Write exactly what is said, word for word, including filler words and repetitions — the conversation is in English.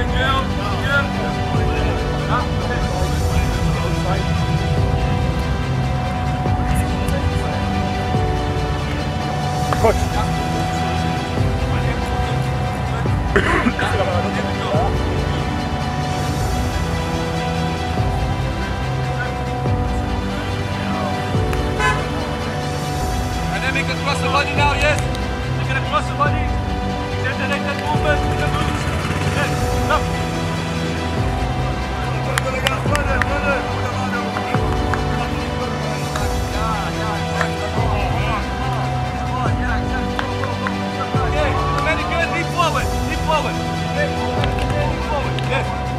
Coach. And then we can cross the body now, yes? We can cross the body, generate that movement, we can move. Yes, stop. Forward, leap forward, yes.